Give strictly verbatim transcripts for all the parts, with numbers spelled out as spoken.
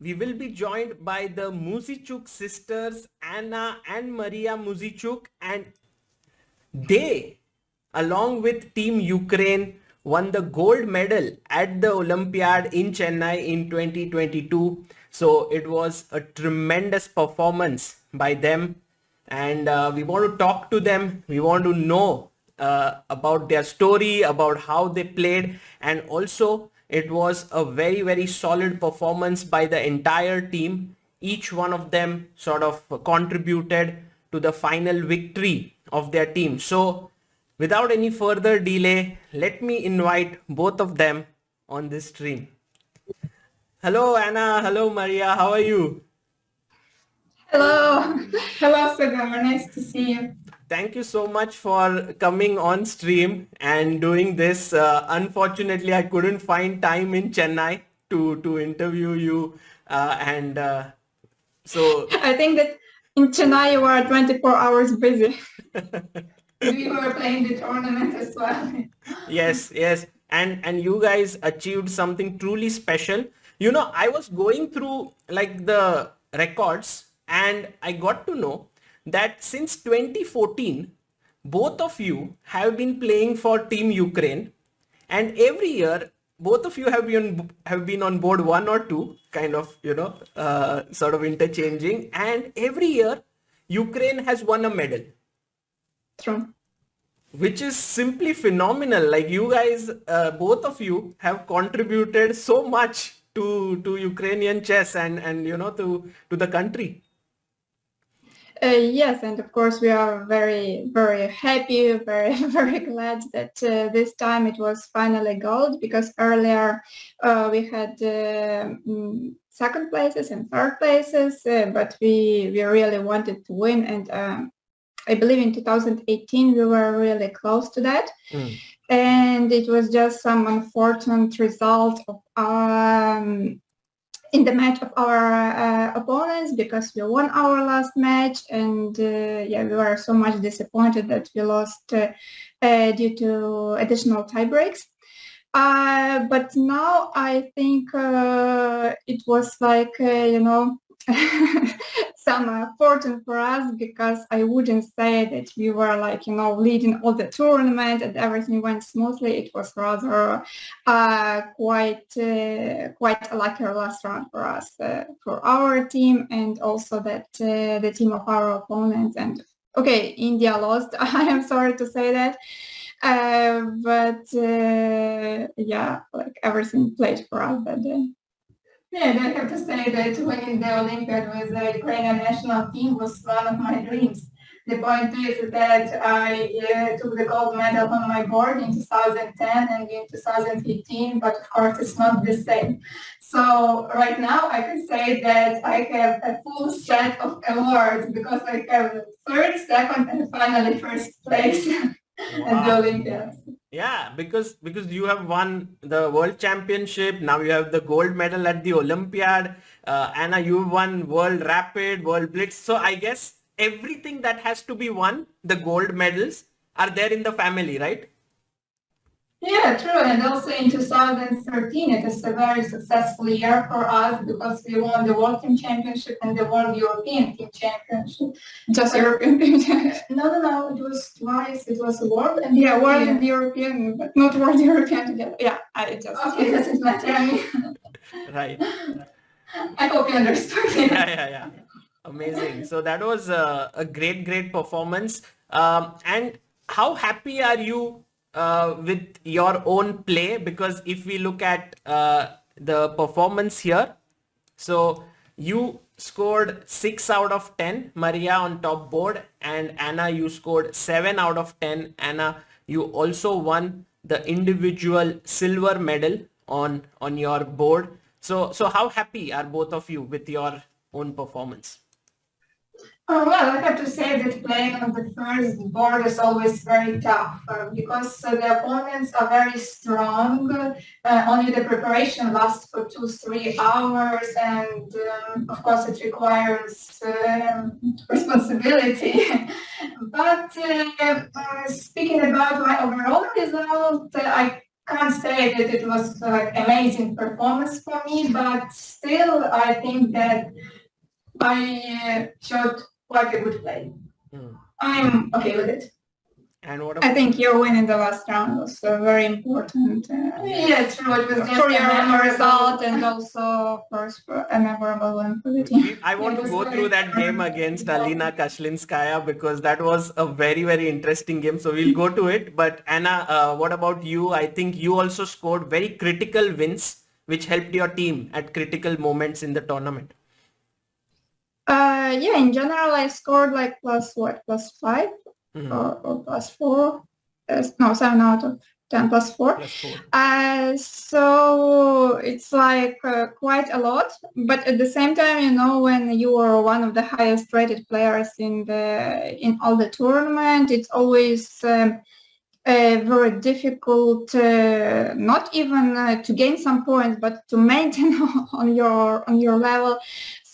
we will be joined by the Muzychuk sisters, Anna and Maria Muzychuk, and they, along with Team Ukraine, won the gold medal at the Olympiad in Chennai in twenty twenty-two. So it was a tremendous performance by them, and uh, we want to talk to them. We want to know uh, about their story, about how they played, and also it was a very, very solid performance by the entire team. Each one of them sort of contributed to the final victory of their team. So without any further delay, let me invite both of them on this stream. Hello, Anna. Hello, Maria. How are you? Hello. Hello, Sagar. Nice to see you. Thank you so much for coming on stream and doing this. Uh, unfortunately, I couldn't find time in Chennai to, to interview you. Uh, and uh, so... I think that in Chennai, you were twenty-four hours busy. We were playing the tournament as well. Yes, yes. And, and you guys achieved something truly special. You know, I was going through like the records and I got to know that since twenty fourteen, both of you have been playing for Team Ukraine, and every year both of you have been have been on board one or two, kind of, you know, uh, sort of interchanging, and every year Ukraine has won a medal. True. Which is simply phenomenal. Like you guys, uh, both of you have contributed so much to to Ukrainian chess and and you know to to the country. Uh, yes, and of course we are very, very happy, very, very glad that uh, this time it was finally gold, because earlier uh, we had uh, second places and third places, uh, but we, we really wanted to win, and uh, I believe in two thousand eighteen we were really close to that. Mm. And it was just some unfortunate result of our... Um, in the match of our uh, opponents, because we won our last match, and uh, yeah, we were so much disappointed that we lost uh, uh, due to additional tie breaks. Uh, but now I think uh, it was like, uh, you know, some uh, fortune for us, because I wouldn't say that we were like, you know, leading all the tournament and everything went smoothly. It was rather uh, quite uh, quite a lucky last round for us, uh, for our team, and also that uh, the team of our opponents. And okay, India lost. I am sorry to say that, uh, but uh, yeah, like everything played for us that day. Yeah, and I have to say that winning the Olympiad with the Ukrainian national team was one of my dreams. The point is that I uh, took the gold medal on my board in two thousand ten and in two thousand fifteen, but of course it's not the same. So right now I can say that I have a full set of awards, because I have third, second, and finally first place at the Olympiad. Yeah, because because you have won the world championship, now you have the gold medal at the Olympiad. uh, Anna, you won world rapid, world blitz, so I guess everything that has to be won, the gold medals are there in the family, right? Yeah, true. And also in two thousand thirteen, it is a very successful year for us, because we won the World Team Championship and the World European Team Championship. Just but European Team Championship? No, no, no. It was twice. It was World and yeah, European. World and European, but not World European together. Yeah, I just. Okay, this is my time. Right. I hope you understood. Yeah, yeah, yeah. Amazing. So that was a, a great, great performance. Um, and how happy are you Uh, with your own play? Because if we look at uh, the performance here, so you scored six out of ten, Maria, on top board, and Anna, you scored seven out of ten. Anna, you also won the individual silver medal on on your board. So so how happy are both of you with your own performance? Oh, well, I have to say that playing on the first board is always very tough, uh, because uh, the opponents are very strong. Uh, only the preparation lasts for two, three hours, and um, of course it requires uh, responsibility. But uh, uh, speaking about my overall result, uh, I can't say that it was like amazing performance for me, but still I think that I showed quite a good play. Mm. I'm okay with it. And what I think your win in the last round was uh, very important. Uh, yeah, true. It was for your own result and also first a memorable win for the team. I want to go through that game against Alina Kashlinskaya because that was a very, very interesting game. So we'll go to it. But Anna, uh, what about you? I think you also scored very critical wins, which helped your team at critical moments in the tournament. Uh, yeah, in general, I scored like plus what, plus five? Mm-hmm. or, or plus four, uh, no, seven out of ten plus four. Plus four. Uh, so it's like uh, quite a lot, but at the same time, you know, when you are one of the highest rated players in the in all the tournament, it's always um, uh, very difficult, uh, not even uh, to gain some points, but to maintain on your on your level.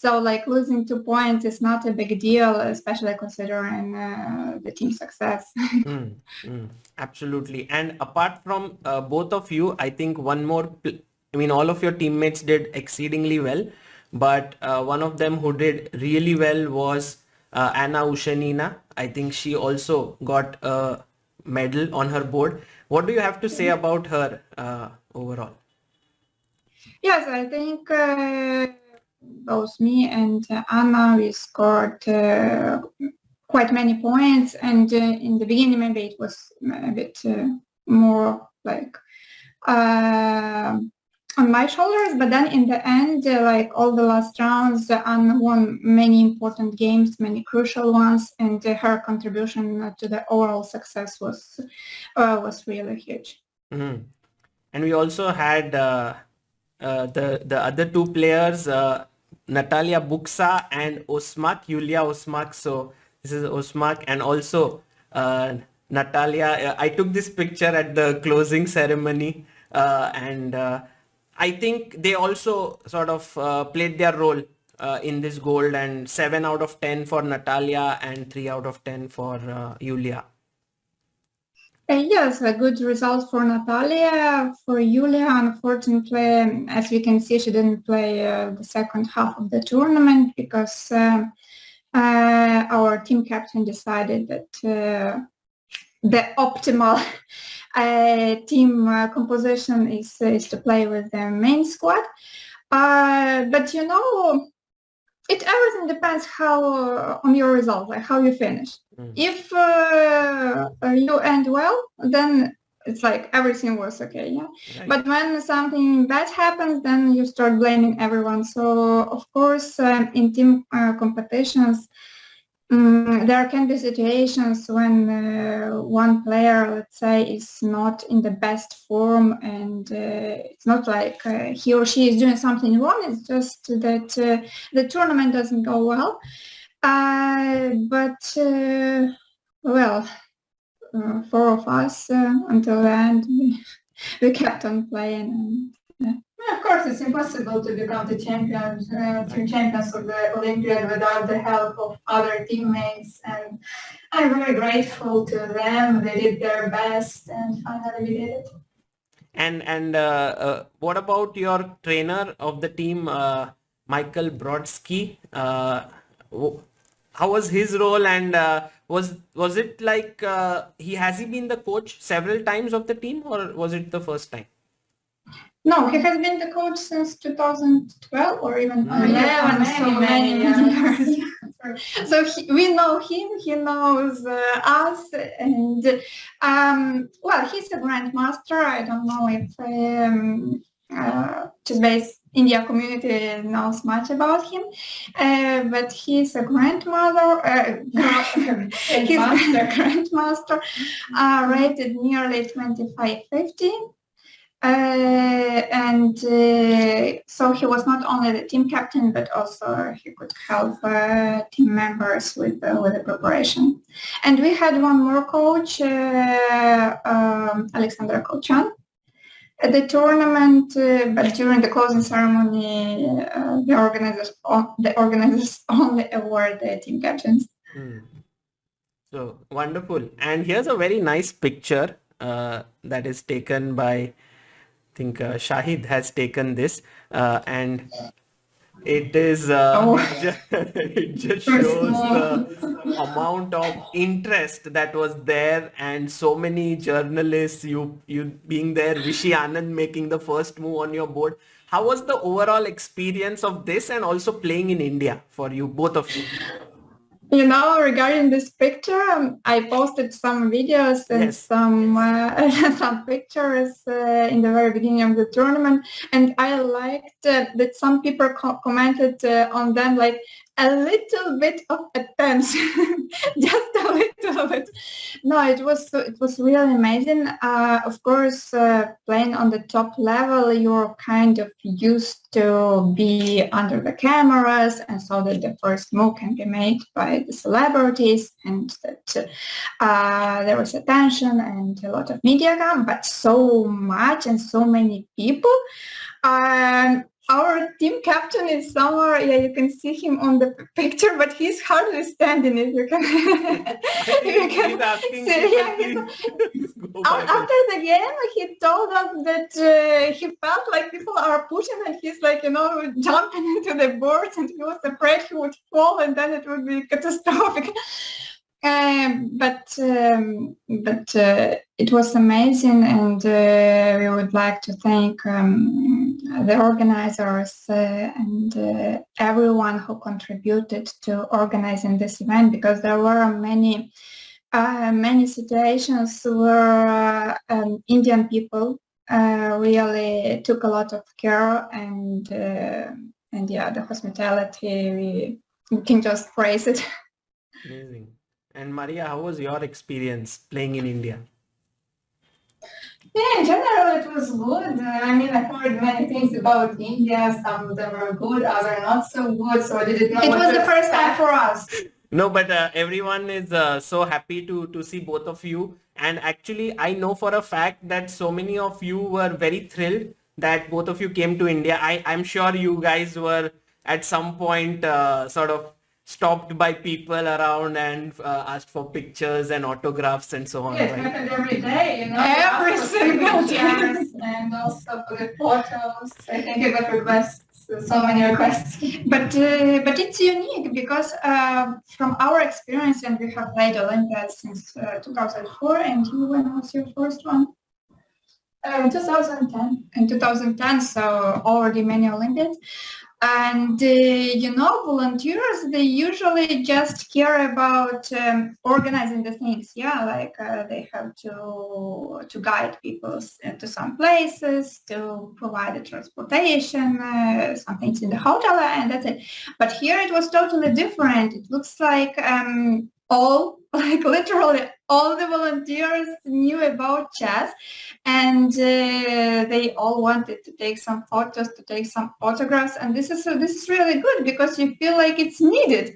So like losing two points is not a big deal, especially considering uh, the team's success. mm, mm, absolutely. And apart from uh, both of you, I think one more, I mean, all of your teammates did exceedingly well, but uh, one of them who did really well was uh, Anna Ushanina. I think she also got a medal on her board. What do you have to say about her uh, overall? Yes, I think... Uh... both me and uh, Anna, we scored uh, quite many points, and uh, in the beginning maybe it was a bit uh, more like uh, on my shoulders, but then in the end, uh, like all the last rounds, uh, Anna won many important games, many crucial ones, and uh, her contribution to the overall success was uh, was really huge. Mm-hmm. And we also had uh, uh, the the other two players. Uh, Natalia Buksa and Osmak, Yulia Osmak. So this is Osmak and also uh, Natalia. I took this picture at the closing ceremony uh, and uh, I think they also sort of uh, played their role uh, in this gold, and seven out of ten for Natalia and three out of ten for uh, Yulia. Uh, yes, a good result for Natalia. For Yulia, unfortunately, as we can see, she didn't play uh, the second half of the tournament because uh, uh, our team captain decided that uh, the optimal uh, team uh, composition is, is to play with the main squad. Uh, but, you know, it everything depends how uh, on your result, like how you finish. Mm. If uh, you end well, then it's like everything was okay, yeah. Right. But when something bad happens, then you start blaming everyone. So of course, um, in team uh, competitions, um, there can be situations when uh, one player, let's say, is not in the best form, and uh, it's not like uh, he or she is doing something wrong. It's just that uh, the tournament doesn't go well. Uh, but, uh, well, uh, four of us uh, until the end, we, we kept on playing. And, uh, well, of course, it's impossible to become the champions, uh, team champions of the Olympiad without the help of other teammates. And I'm very grateful to them. They did their best and finally we did it. And, and uh, uh, what about your trainer of the team, uh, Michael Brodsky? Uh, How was his role, and uh, was was it like uh, he has he been the coach several times of the team, or was it the first time? No, he has been the coach since two thousand twelve or even mm-hmm. eleven, oh, so many, many years. So he, we know him, he knows uh, us, and um, well, he's a grandmaster. I don't know if um, uh, ChessBase India community knows much about him, uh, but he's a grandmother, uh, he's a grandmaster, uh, rated nearly twenty-five fifty, uh, and uh, so he was not only the team captain, but also he could help uh, team members with, uh, with the preparation. And we had one more coach, uh, um, Alexander Kochan, at the tournament, uh, but during the closing ceremony, uh, the organizers the organizers only award the team captains. Mm. So wonderful! And here's a very nice picture uh, that is taken by, I think uh, Shahid has taken this, uh, and it is uh, oh. just, it just shows the amount of interest that was there, and so many journalists, you you being there, Vishy Anand making the first move on your board. How was the overall experience of this, and also playing in India for you, both of you? You know, regarding this picture, um, I posted some videos and yes. some uh, some pictures uh, in the very beginning of the tournament, and I liked uh, that some people co commented uh, on them like a little bit of attention, just a little bit. No, it was it was really amazing. Uh, of course, uh, playing on the top level, you're kind of used to be under the cameras, and so that the first move can be made by the celebrities, and that uh, there was attention and a lot of media, but so much and so many people. Um, our team captain is somewhere, yeah, you can see him on the picture, but he's hardly standing, if you can, you can see him. After the game, he told us that uh, he felt like people are pushing, and he's like, you know, jumping into the boards, and he was afraid he would fall, and then it would be catastrophic. Um, but um, but uh, it was amazing, and uh, we would like to thank um, the organizers uh, and uh, everyone who contributed to organizing this event, because there were many uh, many situations where uh, um, Indian people uh, really took a lot of care, and uh, and yeah, the hospitality, we can just praise it. Amazing. And Maria, how was your experience playing in India? Yeah, in general it was good. I mean, I heard many things about India. Some of them were good, others not so good. So I didn't know. It was the first time for us. No, but uh, everyone is uh, so happy to to see both of you. And actually, I know for a fact that so many of you were very thrilled that both of you came to India. I I'm sure you guys were at some point uh, sort of stopped by people around and uh, asked for pictures and autographs and so on. Yeah, it right? happened every day, you know. Every single day. And also for the photos, I think it got requests, so many requests. But uh, but it's unique because uh, from our experience, and we have played Olympiad since uh, two thousand four, and you, when was your first one? Uh, two thousand ten. In two thousand ten, so already many Olympiads. And, uh, you know, volunteers, they usually just care about um, organizing the things, yeah, like uh, they have to to guide people to some places, to provide the transportation, uh, some things in the hotel, and that's it. But here it was totally different. It looks like um, all, like literally all the volunteers knew about chess, and uh, they all wanted to take some photos, to take some autographs, and this is this is really good because you feel like it's needed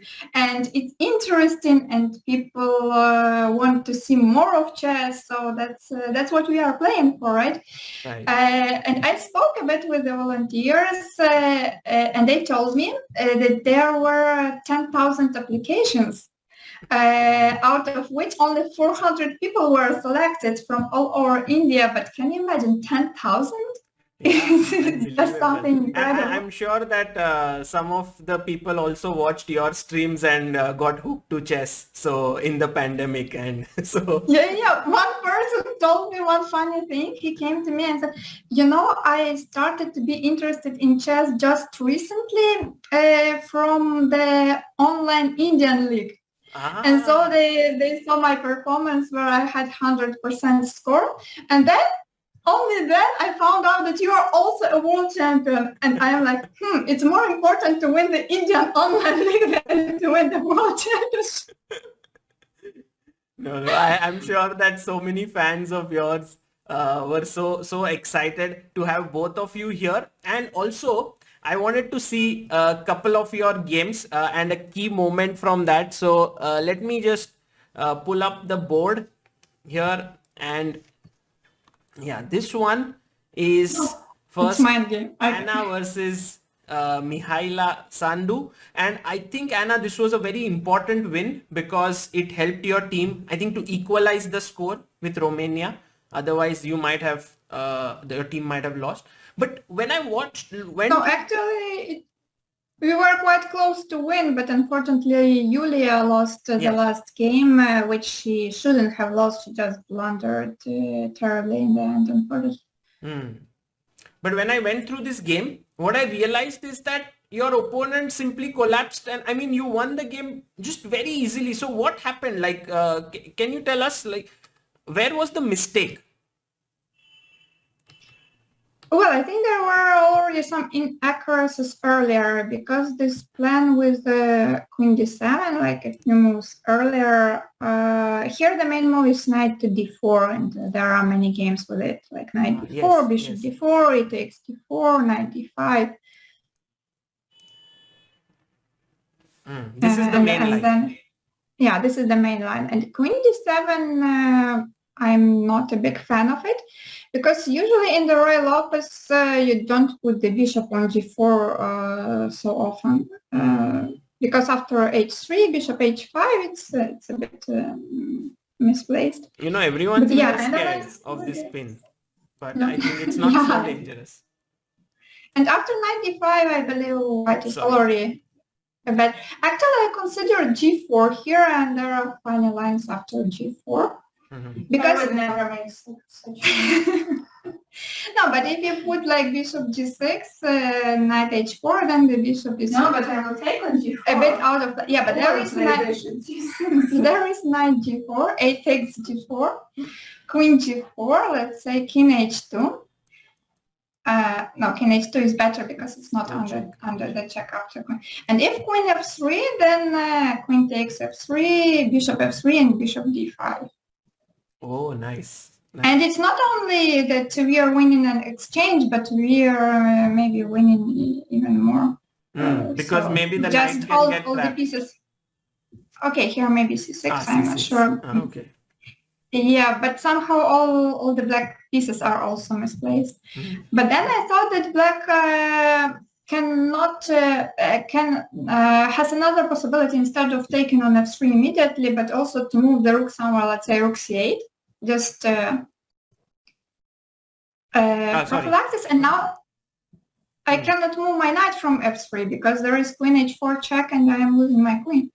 and it's interesting, and people uh, want to see more of chess. So that's uh, that's what we are playing for, right? Right. Uh, and I spoke a bit with the volunteers, uh, uh, and they told me uh, that there were ten thousand applications. Uh, out of which only four hundred people were selected from all over India. But can you imagine ten thousand? Yeah, that's something incredible. I, I'm sure that uh, some of the people also watched your streams and uh, got hooked to chess. So in the pandemic, and so yeah, yeah. One person told me one funny thing. He came to me and said, "You know, I started to be interested in chess just recently uh, from the online Indian League." Ah. And so they, they saw my performance where I had one hundred percent score, and then, only then, I found out that you are also a world champion, and I am like, hmm, it's more important to win the Indian Online League than to win the world championship. No, no, I, I'm sure that so many fans of yours uh, were so, so excited to have both of you here, and also I wanted to see a couple of your games uh, and a key moment from that. So uh, let me just uh, pull up the board here, and yeah, this one is oh, first game. Anna versus uh, Mihaela Sandu, and I think, Anna, this was a very important win because it helped your team, I think, to equalize the score with Romania Otherwise, you might have uh, your team might have lost. But when I watched, when no, actually it, we were quite close to win, but unfortunately Yulia lost uh, yeah. the last game, uh, which she shouldn't have lost. She just blundered uh, terribly in the end, unfortunately. Mm. But when I went through this game, what I realized is that your opponent simply collapsed, and I mean, you won the game just very easily. So what happened? Like, uh, can you tell us, like, where was the mistake? Well, I think there were already some inaccuracies earlier, because this plan with uh, queen d seven, like a few moves earlier, uh, here the main move is knight to d four, and there are many games with it, like knight d four, yes, bishop yes. d four, it takes d four, knight d five. Mm, this uh, is the main and line. Then, yeah, this is the main line. And queen d seven, uh, I'm not a big fan of it, because usually in the royal office uh, you don't put the bishop on g four uh, so often, uh, because after h three, bishop h five, it's uh, it's a bit um, misplaced. You know, everyone's yeah, scared of this pin, but no. I think it's not yeah. so dangerous. And after knight d five, I believe white is already. But actually, I consider g four here, and there are final lines after g four. Mm-hmm. Because it never makes such no, but if you put like bishop g six, uh, knight h four, then the bishop is no, but I will take on g four. A bit out of the, yeah, but there is knight g six. There is knight g four, a takes g four, queen g four. Let's say king h two. Uh, no, king h two is better because it's not oh, under check. under the check after queen. And if queen f three, then uh, queen takes f three, bishop f three, and bishop d five. Oh, nice. nice. And it's not only that we are winning an exchange, but we are uh, maybe winning even more. Mm, uh, because so maybe the just knight all, can get all the pieces. Okay, here maybe c six, ah, I'm not sure. Ah, okay. Yeah, but somehow all, all the black pieces are also misplaced. Mm. But then I thought that black uh, cannot, uh, can, uh, has another possibility instead of taking on f three immediately, but also to move the rook somewhere, let's say rook c eight, just uh, uh, oh, prophylaxis. And now I cannot move my knight from f three because there is queen h four check and I am losing my queen.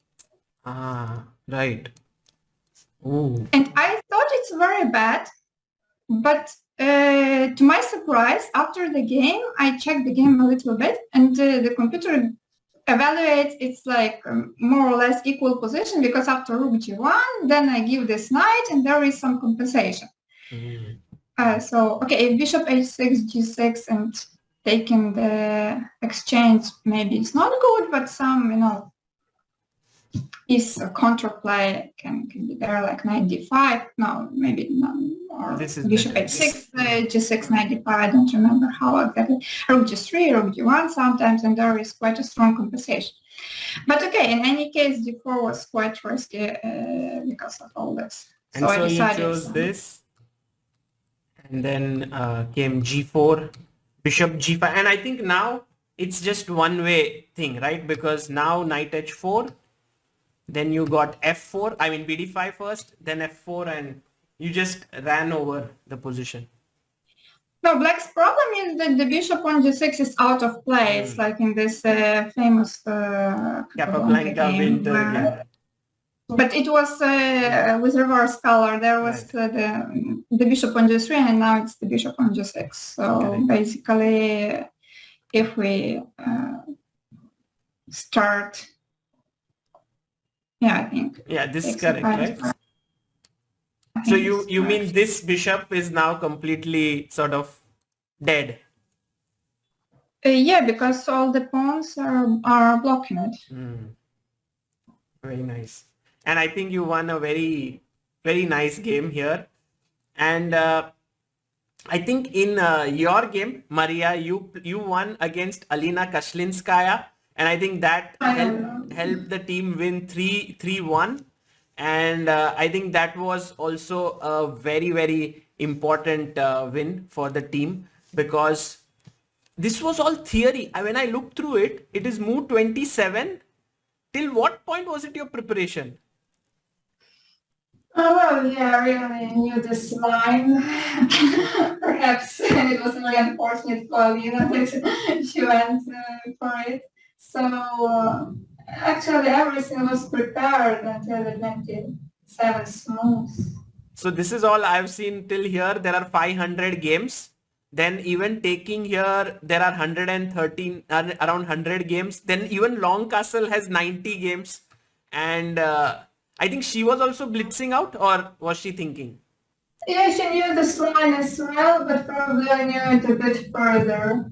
Ah, right. Ooh. And I thought it's very bad, but uh, to my surprise, after the game, I checked the game a little bit, and uh, the computer evaluates it's like um, more or less equal position, because after rook g one, then I give this knight, and there is some compensation. Mm. Uh, so, okay, if bishop h six, g six, and taking the exchange, maybe it's not good, but some, you know, is a counterplay can, can be there, like knight d five, no, maybe not, or this is bishop h six, uh, g six, knight d five, I don't remember how exactly, rook g three, rook g one sometimes, and there is quite a strong compensation. But okay, in any case, d four was quite risky uh, because of all this. And so, so I decided you chose some. this, and then uh, came g four, bishop g five, and I think now it's just one way thing, right? Because now knight h four, then you got f four, I mean b d five first, then f four, and you just ran over the position. No, black's problem is that the bishop on g six is out of play. It's mm. like in this uh, famous uh, Capablanca winter where, yeah. But it was uh, with reverse color. There was right. uh, the, the bishop on g three, and now it's the bishop on g six. So Correct. basically, if we uh, start... Yeah, I think. Yeah, this is correct, right? So you, you mean this bishop is now completely sort of dead? Uh, yeah, because all the pawns are, are blocking it. Mm. Very nice. And I think you won a very, very nice game here. And uh, I think in uh, your game, Maria, you, you won against Alina Kashlinskaya. And I think that helped, helped the team win three one. And uh, I think that was also a very, very important uh, win for the team, because this was all theory. I, when I looked through it, it is move twenty-seven. Till what point was it your preparation? Oh, well, yeah, I really knew this line. Perhaps it was really unfortunate for Alina that she went uh, for it. So, uh, actually, everything was prepared until the twenty-seventh moves. So, this is all I've seen till here. There are five hundred games. Then even taking here, there are one hundred thirteen, uh, around one hundred games. Then even Longcastle has ninety games. And... Uh, I think she was also blitzing out, or was she thinking? Yeah, she knew this line as well, but probably I knew it a bit further.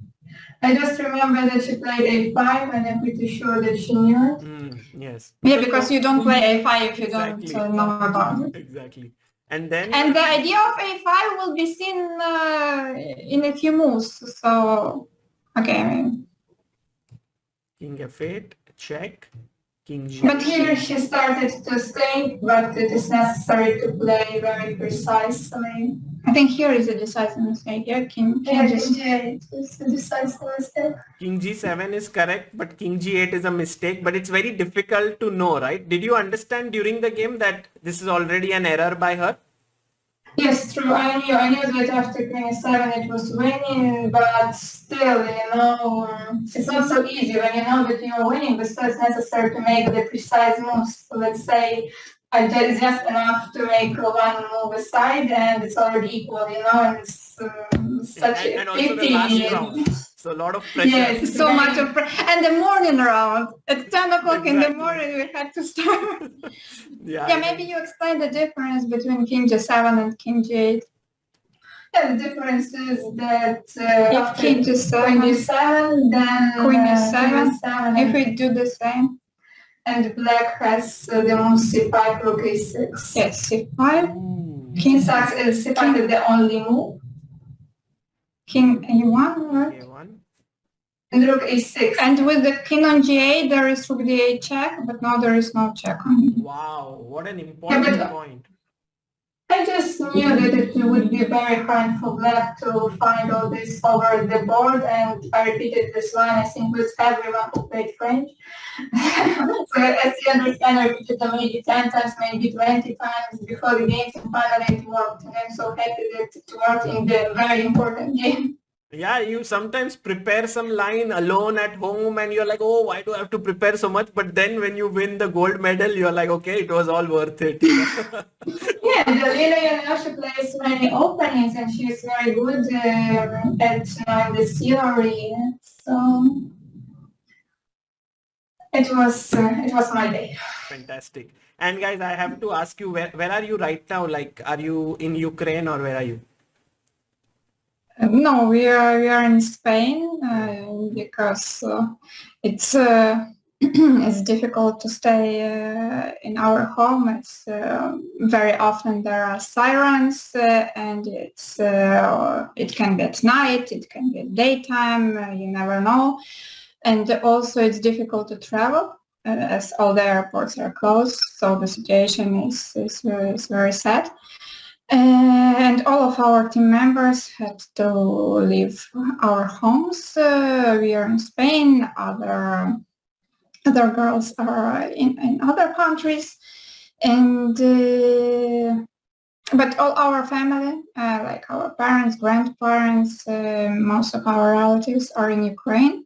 I just remember that she played a five, and I'm pretty sure that she knew it. Mm, yes. Yeah, because you don't play a five if you exactly. don't know about it. Exactly. And then. And the idea of a five will be seen uh, in a few moves. So, okay. I mean. King f eight, check. But here she started to think, but it is necessary to play very precisely. I think here is a decisive mistake. Yeah, king, king yeah, G seven. Yeah, it is a decisive mistake. King G seven is correct, but King G eight is a mistake. But it's very difficult to know, right? Did you understand during the game that this is already an error by her? Yes, true. I knew. I knew that after Queen seven it was winning, but still, you know, it's not so easy when you know that you are winning. But still, it's necessary to make the precise moves. So let's say I did just enough to make one move aside, and it's already equal, you know. And it's um, such and, a pity. So a lot of pressure. Yes, so much of pressure. And the morning round at ten o'clock exactly. in the morning we had to start. yeah, yeah. Maybe you explain the difference between King G seven and King G eight. Yeah, the difference is that uh, if King G seven, then Queen G seven. Uh, if we do the same, and Black has uh, the move C five, Rook A six. Yes, C five. Mm. King six is C five is the only move. King A one, right? A one. And Rook A six. And with the King on G eight, there is Rook D eight check, but now there is no check on it. Wow, what an important yeah, point. I just knew that it would be very hard for Black to find all this over the board, and I repeated this line, I think, with everyone who played French. So as you understand, I repeated them maybe ten times, maybe twenty times before the games, and finally it worked. And I'm so happy that it worked in the very important game. Yeah, you sometimes prepare some line alone at home and you're like, oh, why do I have to prepare so much? But then when you win the gold medal, you're like, okay, it was all worth it. Yeah, Yulia Osmak plays many openings and she's very good uh, at uh, the theory. So it was, uh, it was my day. Fantastic. And guys, I have to ask you, where, where are you right now? Like, are you in Ukraine or where are you? No, we are we are in Spain uh, because uh, it's uh, it's difficult to stay uh, in our home. It's uh, very often there are sirens, uh, and it's uh, it can be at night, it can be at daytime. Uh, you never know, and also it's difficult to travel uh, as all the airports are closed. So the situation is is, is very sad. And all of our team members had to leave our homes. Uh, we are in Spain, other other girls are in, in other countries, and uh, but all our family, uh, like our parents, grandparents, uh, most of our relatives are in Ukraine.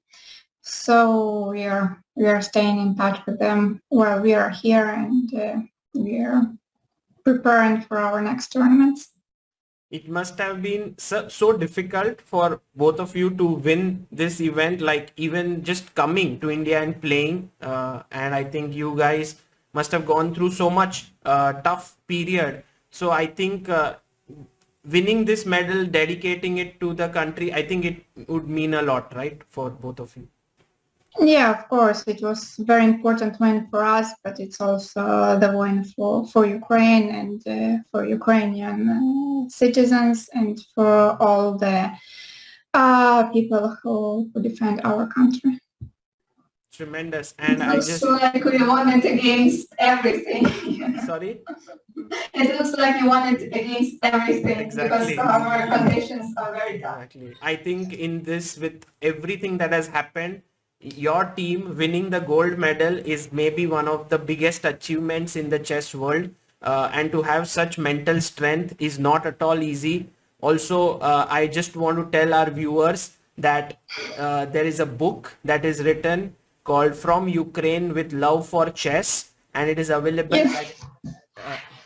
So we are we are staying in touch with them while we are here, and uh, we are preparing for our next tournaments. It must have been so, so difficult for both of you to win this event, like even just coming to India and playing. Uh, and I think you guys must have gone through so much uh, tough period. So I think uh, winning this medal, dedicating it to the country, I think it would mean a lot, right, for both of you. Yeah, of course, it was a very important win for us, but it's also the win for, for Ukraine and uh, for Ukrainian uh, citizens and for all the uh, people who, who defend our country. Tremendous. And it looks I just... like we won it against everything. Sorry? It looks like we won it against everything exactly. because our conditions are very tough. Exactly. I think in this, with everything that has happened, your team winning the gold medal is maybe one of the biggest achievements in the chess world. uh, and to have such mental strength is not at all easy. Also, uh, I just want to tell our viewers that uh, there is a book that is written called From Ukraine with Love for Chess, and it is available. Yes. At,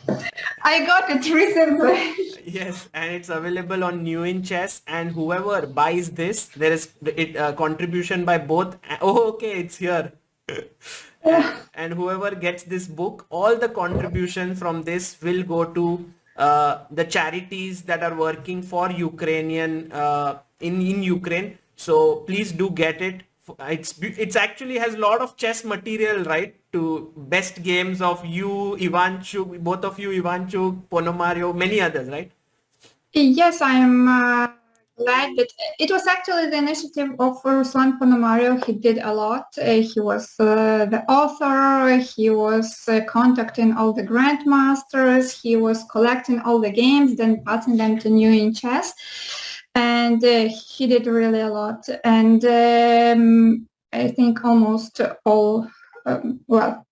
uh, I got it recently. Yes, and it's available on New In Chess, and whoever buys this, there is it, uh, contribution by both. Oh, okay, it's here. and, and whoever gets this book, all the contribution from this will go to uh, the charities that are working for Ukrainian uh, in, in Ukraine. So please do get it. It's it's actually has a lot of chess material, right? To best games of you, Ivanchuk, both of you, Ivanchuk, Ponomario, many others, right? Yes, I am uh, glad that it was actually the initiative of Ruslan Ponomario. He did a lot. Uh, he was uh, the author. He was uh, contacting all the grandmasters. He was collecting all the games, then passing them to New In Chess. And uh, he did really a lot, and um, I think almost all, um, well,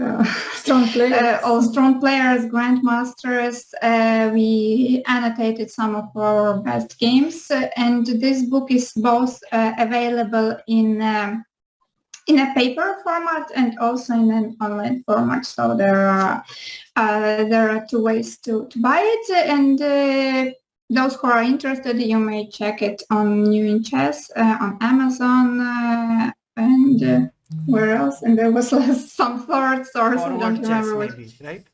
uh, strong players. Uh, all strong players, grandmasters, uh, we annotated some of our best games, uh, and this book is both uh, available in um, in a paper format and also in an online format. So there are uh, there are two ways to, to buy it, and uh, those who are interested, you may check it on New In Chess, uh, on Amazon, uh, and uh, where else? And there was uh, some third source. I don't remember which. Maybe, right?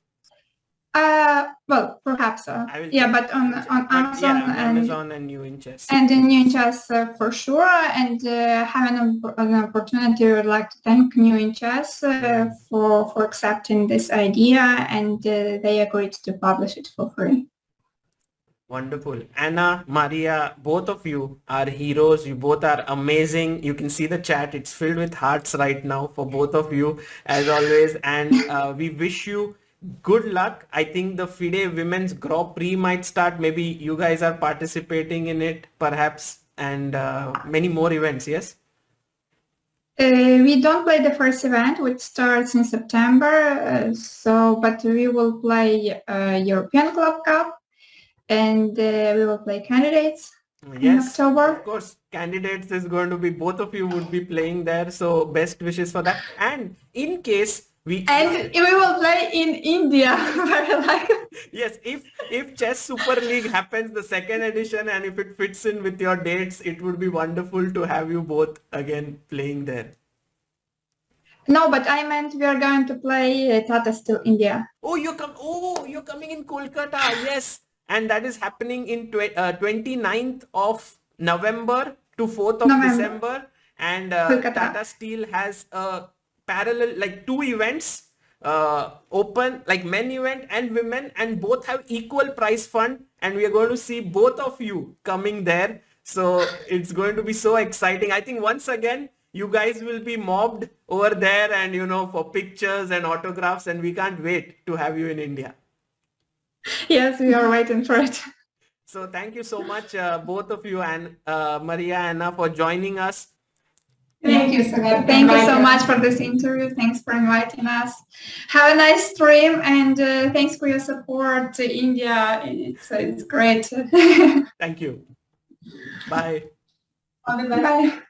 Uh, well, perhaps. Uh, yeah, but on on Amazon, yeah, on and Amazon and New In Chess. And in New In Chess uh, for sure. And uh, having an opportunity, I would like to thank New In Chess uh, for for accepting this idea, and uh, they agreed to publish it for free. Wonderful. Anna, Maria, both of you are heroes. You both are amazing. You can see the chat. It's filled with hearts right now for both of you, as always. And uh, we wish you good luck. I think the FIDE Women's Grand Prix might start. Maybe you guys are participating in it, perhaps, and uh, many more events, yes? Uh, we don't play the first event, which starts in September. Uh, so, but we will play uh, European Club Cup. And uh, we will play candidates yes, in October. Of course, candidates is going to be, both of you would be playing there. So best wishes for that. And in case we... And we will play in India. Very likely. Yes, if, if Chess Super League happens, the second edition, and if it fits in with your dates, it would be wonderful to have you both again playing there. No, but I meant we are going to play uh, Tata Steel India. Oh, you're com oh, you're coming in Kolkata. Yes. And that is happening in tw uh, twenty-ninth of November to fourth of November. December. And uh, Tata Steel has a parallel, like two events, uh, open, like men event and women, and both have equal prize fund. And we are going to see both of you coming there. So it's going to be so exciting. I think once again, you guys will be mobbed over there and, you know, for pictures and autographs. And we can't wait to have you in India. Yes, we are waiting for it. So thank you so much, uh, both of you, and uh, Maria, Anna, for joining us. Thank you so much. Thank you so much for this interview. Thanks for inviting us. Have a nice stream, and uh, thanks for your support to India. It's, it's great. Thank you. Bye. Bye.